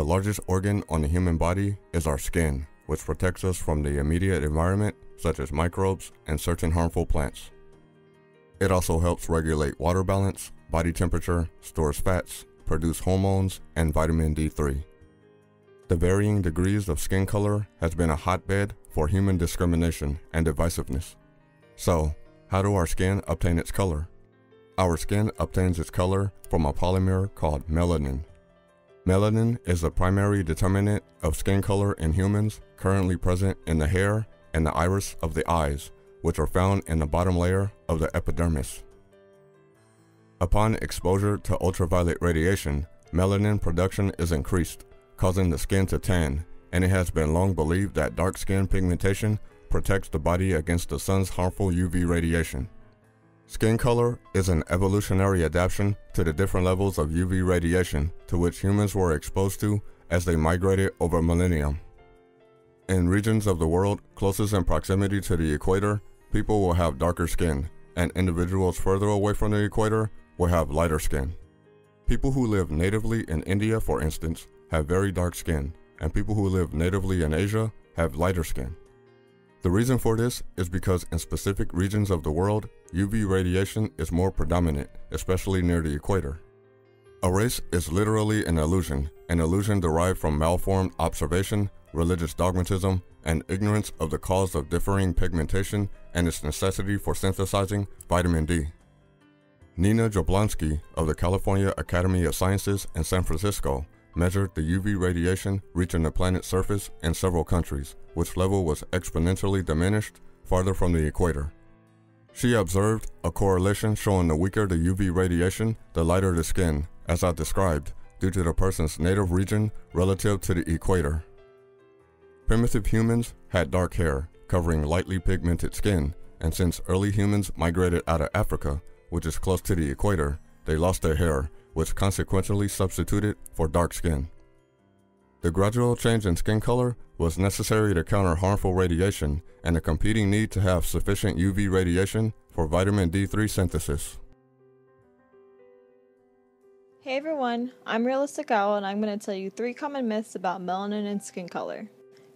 The largest organ on the human body is our skin, which protects us from the immediate environment, such as microbes and certain harmful plants. It also helps regulate water balance, body temperature, stores fats, produce hormones, and vitamin D3. The varying degrees of skin color has been a hotbed for human discrimination and divisiveness. So, how do our skin obtain its color? Our skin obtains its color from a polymer called melanin. Melanin is the primary determinant of skin color in humans, currently present in the hair and the iris of the eyes, which are found in the bottom layer of the epidermis. Upon exposure to ultraviolet radiation, melanin production is increased, causing the skin to tan, and it has been long believed that dark skin pigmentation protects the body against the sun's harmful UV radiation. Skin color is an evolutionary adaptation to the different levels of UV radiation to which humans were exposed to as they migrated over millennia. In regions of the world closest in proximity to the equator, people will have darker skin, and individuals further away from the equator will have lighter skin. People who live natively in India, for instance, have very dark skin, and people who live natively in Asia have lighter skin. The reason for this is because in specific regions of the world, UV radiation is more predominant, especially near the equator. A race is literally an illusion derived from malformed observation, religious dogmatism, and ignorance of the cause of differing pigmentation and its necessity for synthesizing vitamin D. Nina Jablonski of the California Academy of Sciences in San Francisco measured the UV radiation reaching the planet's surface in several countries, which level was exponentially diminished farther from the equator. She observed a correlation showing the weaker the UV radiation, the lighter the skin, as I described, due to the person's native region relative to the equator. Primitive humans had dark hair, covering lightly pigmented skin, and since early humans migrated out of Africa, which is close to the equator, they lost their hair, which consequently substituted for dark skin. The gradual change in skin color was necessary to counter harmful radiation and the competing need to have sufficient UV radiation for vitamin D3 synthesis. Hey everyone, I'm Realistic Owl and I'm going to tell you 3 common myths about melanin and skin color.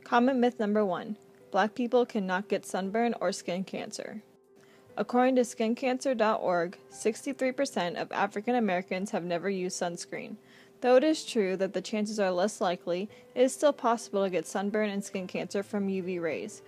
Common myth number 1, Black people cannot get sunburn or skin cancer. According to skincancer.org, 63% of African Americans have never used sunscreen. Though it is true that the chances are less likely, it is still possible to get sunburn and skin cancer from UV rays.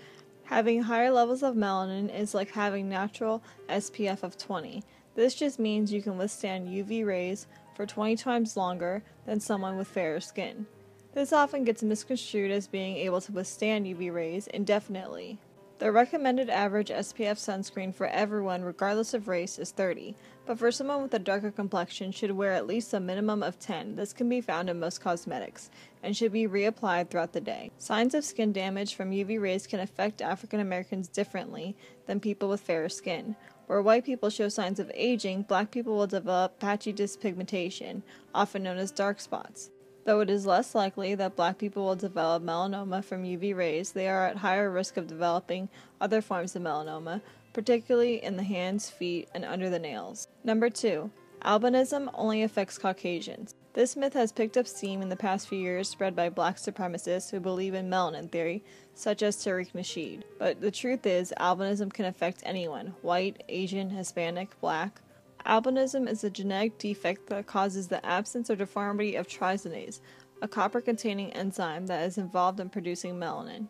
Having higher levels of melanin is like having natural SPF of 20. This just means you can withstand UV rays for 20 times longer than someone with fairer skin. This often gets misconstrued as being able to withstand UV rays indefinitely. The recommended average SPF sunscreen for everyone regardless of race is 30, but for someone with a darker complexion should wear at least a minimum of 10. This can be found in most cosmetics and should be reapplied throughout the day. Signs of skin damage from UV rays can affect African Americans differently than people with fairer skin. Where white people show signs of aging, Black people will develop patchy dyspigmentation, often known as dark spots. Though it is less likely that Black people will develop melanoma from UV rays, they are at higher risk of developing other forms of melanoma, particularly in the hands, feet, and under the nails. Number 2, albinism only affects Caucasians. This myth has picked up steam in the past few years, spread by Black supremacists who believe in melanin theory, such as Tariq Masheed. But the truth is, albinism can affect anyone, white, Asian, Hispanic, Black. Albinism is a genetic defect that causes the absence or deformity of tyrosinase, a copper-containing enzyme that is involved in producing melanin.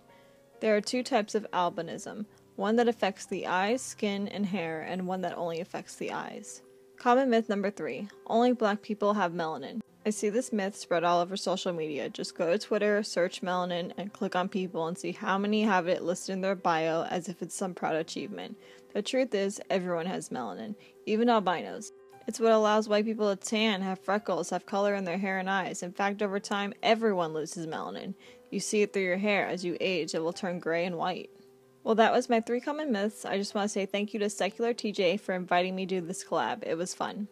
There are 2 types of albinism, one that affects the eyes, skin, and hair, and one that only affects the eyes. Common myth number 3, only Black people have melanin. I see this myth spread all over social media. Just go to Twitter, search melanin, and click on people and see how many have it listed in their bio as if it's some proud achievement. The truth is, everyone has melanin, even albinos. It's what allows white people to tan, have freckles, have color in their hair and eyes. In fact, over time, everyone loses melanin. You see it through your hair. As you age, it will turn gray and white. Well, that was my 3 common myths. I just want to say thank you to Secular TeeJay for inviting me to do this collab. It was fun.